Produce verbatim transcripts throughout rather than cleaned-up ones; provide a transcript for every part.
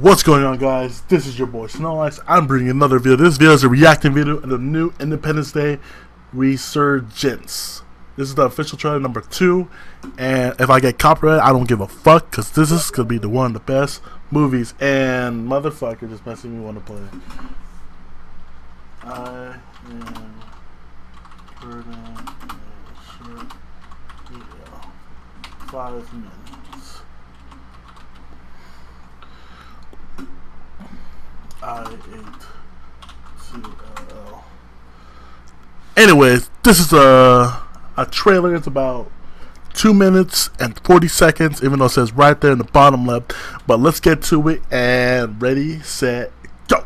What's going on, guys? This is your boy Snow Ice. I'm bringing another video. This video is a reacting video of the new Independence Day Resurgence. This is the official trailer number two, and if I get copyrighted, I don't give a fuck, because this is going to be the one of the best movies, and motherfucker just messing me want to play. I am burning shit video. Five minutes. I eight C L L. Anyways, this is a a trailer. It's about two minutes and forty seconds, even though it says right there in the bottom left. But let's get to it. And ready, set, go.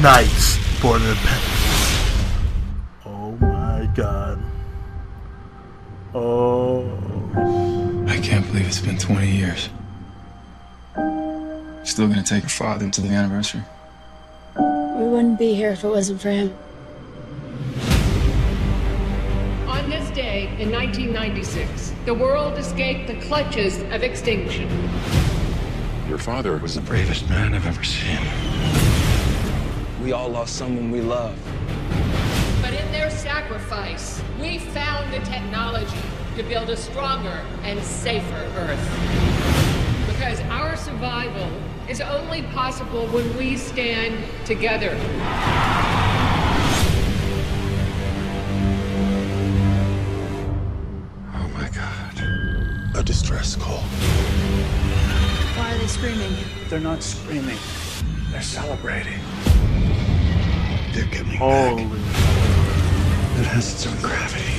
Nice for the Independence. Oh my God. Oh. I can't believe it's been twenty years. Still gonna take her father to the anniversary. We wouldn't be here if it wasn't for him. On this day in nineteen ninety-six, the world escaped the clutches of extinction. Your father was the bravest man I've ever seen. We all lost someone we love. But in their sacrifice, we found the technology to build a stronger and safer Earth. Because our survival is only possible when we stand together. Oh my God. A distress call. Why are they screaming? They're not screaming. They're celebrating. They're coming back. It has its own gravity.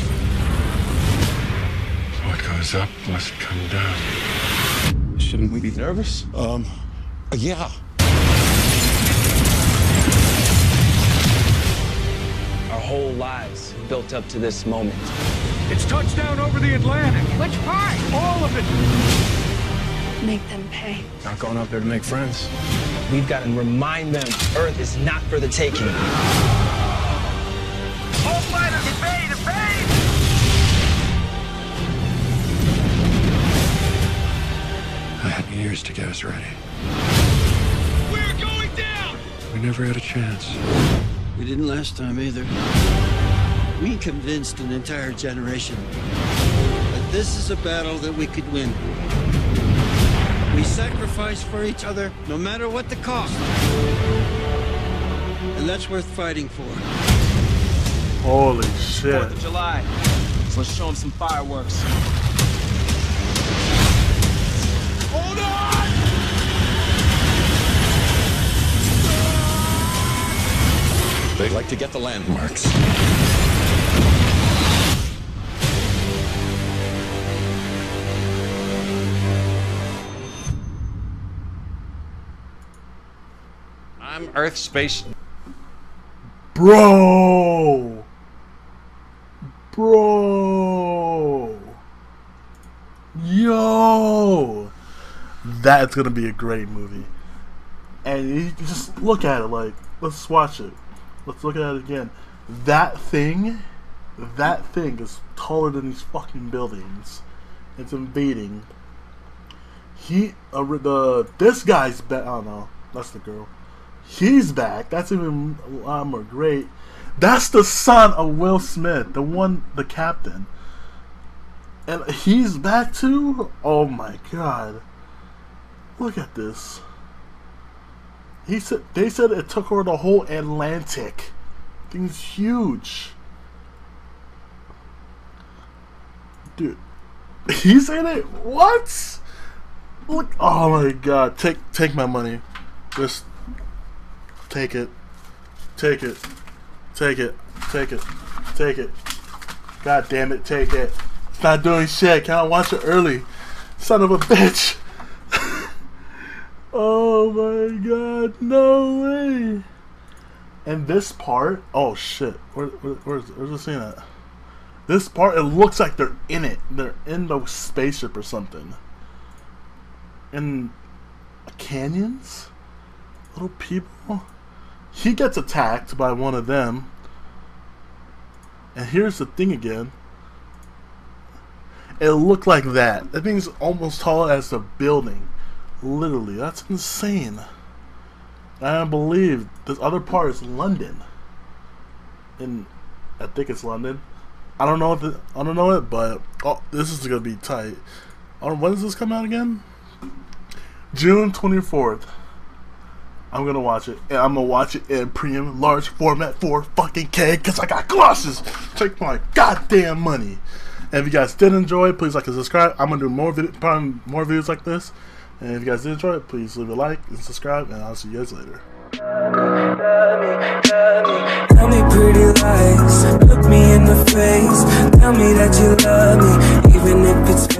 What goes up must come down. Shouldn't we be nervous? Um... Yeah. Our whole lives built up to this moment. It's touchdown over the Atlantic. Which part? All of it. Make them pay. Not going up there to make friends. We've got to remind them Earth is not for the taking. All planets are ready to pay. I had years to get us ready. We never had a chance. We didn't last time either. We convinced an entire generation that this is a battle that we could win. We sacrificed for each other, no matter what the cost. And that's worth fighting for. Holy shit. Fourth of July. So let's show them some fireworks. Hold on! They like to get the landmarks. I'm Earth Space. Bro! Bro! Yo! That's gonna be a great movie. And you just look at it like, let's watch it. Let's look at it again. That thing, that thing is taller than these fucking buildings. It's invading. He, uh, the this guy's back. Oh no, that's the girl. He's back. That's even a lot more great. That's the son of Will Smith, the one, the captain. And he's back too? Oh my God. Look at this. He said they said it took over the whole Atlantic. Thing's huge. Dude. He's in it? What? Look, oh my God. Take take my money. Just take it. Take it. Take it. Take it. Take it. God damn it, take it. It's not doing shit. Can I watch it early? Son of a bitch. Oh my God, no way. And this part, oh shit, where, where, where's, where's the scene at? This part, it looks like they're in it. They're in the spaceship or something. In canyons? Little people? He gets attacked by one of them. And here's the thing again. It looked like that. That thing's almost tall as a building. Literally, that's insane. I believe this other part is London, and I think it's London. I don't know if it, I don't know it, but oh, this is gonna be tight. Oh, when does this come out again? June twenty-fourth. I'm gonna watch it, and I'm gonna watch it in premium large format for fucking K, cause I got glasses. Take my goddamn money. And if you guys did enjoy, please like and subscribe. I'm gonna do more video, probably more videos like this. And if you guys did enjoy it, please leave a like and subscribe, and I'll see you guys later. Tell me pretty lies, look me in the face, tell me that you love me, even if it's